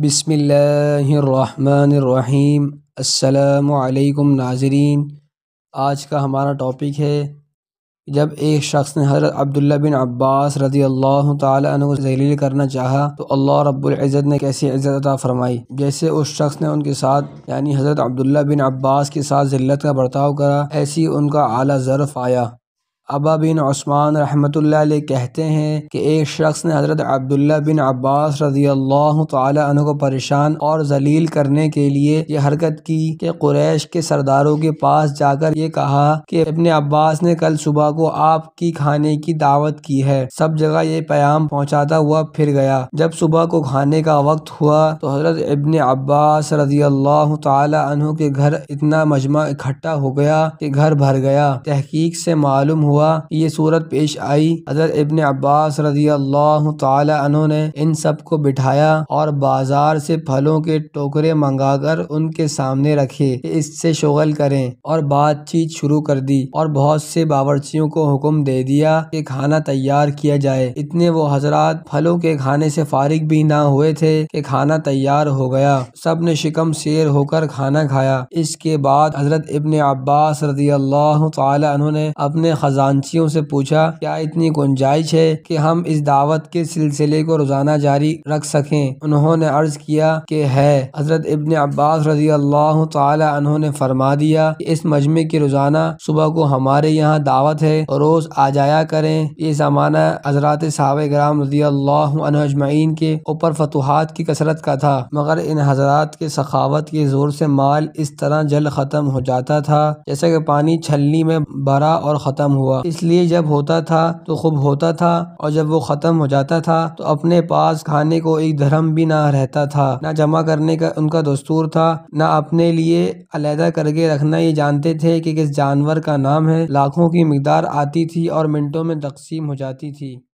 बिस्मिल्लाहिर्रहमानिर्रहीम। अस्सलामुअलैकुम नाज़रीन। आज का हमारा टॉपिक है जब एक शख्स ने हज़रत अब्दुल्ला बिन अब्बास रज़ियल्लाहु ताला अन्हु को ज़लील करना चाहा तो अल्लाह रब्बुल इज़्ज़त ने कैसी इज़्ज़त अता फ़रमाई। जैसे उस शख्स ने उनके साथ यानी हज़रत अब्दुल्ला बिन अब्बास के साथ ज़िल्लत का बर्ताव करा, ऐसी उनका आला ज़र्फ़ आया। अबान बिन उस्मान रहमतुल्लाह अलैह कहते हैं कि एक शख्स ने हज़रत अब्दुल्ला बिन अब्बास रज़ियल्लाहु ताला अन्हु को परेशान और जलील करने के लिए ये हरकत की कि कुरैश के सरदारों के पास जाकर ये कहा कि इब्ने अब्बास ने कल सुबह को आपकी खाने की दावत की है। सब जगह ये पैगाम पहुँचाता हुआ फिर गया। जब सुबह को खाने का वक्त हुआ तो हज़रत इब्ने अब्बास रज़ियल्लाहु ताला अन्हु के घर इतना मजमा इकट्ठा हो गया कि घर भर गया। तहकीक से मालूम ये सूरत पेश आई। हज़रत इब्ने अब्बास रज़ियल्लाहु ताला अन्हु ने इन सब को बिठाया और बाजार से फलों के टोकरे मंगाकर उनके सामने रखे, इससे शोगल करें, और बातचीत शुरू कर दी और बहुत से बावर्चियों को हुक्म दे दिया कि खाना तैयार किया जाए। इतने वो हजरात फलों के खाने से फारिग भी ना हुए थे कि खाना तैयार हो गया। सब ने शिकम शेर होकर खाना खाया। इसके बाद हज़रत इब्ने अब्बास रज़ियल्लाहु ताला अन्हु ने अपने खजान से पूछा, क्या इतनी गुंजाइश है कि हम इस दावत के सिलसिले को रोजाना जारी रख सकें? उन्होंने अर्ज किया कि है। हजरत इब्ने अब्बास रज़ियल्लाहु ताला अन्हु ने फरमा दिया कि इस मजमे की रोजाना सुबह को हमारे यहाँ दावत है, रोज आ जाया करें। ये जमाना हजरात सहाबे किराम रज़ियल्लाहु अन्हु अजमाइन के ऊपर फतुहात की कसरत का था, मगर इन हजरात के सखावत के जोर से माल इस तरह जल्द खत्म हो जाता था जैसे कि पानी छलनी में भरा और खत्म हुआ। इसलिए जब होता था तो खूब होता था, और जब वो खत्म हो जाता था तो अपने पास खाने को एक धर्म भी ना रहता था। ना जमा करने का उनका दस्तूर था, ना अपने लिए अलहदा करके रखना। ये जानते थे कि किस जानवर का नाम है। लाखों की मिकदार आती थी और मिनटों में तकसीम हो जाती थी।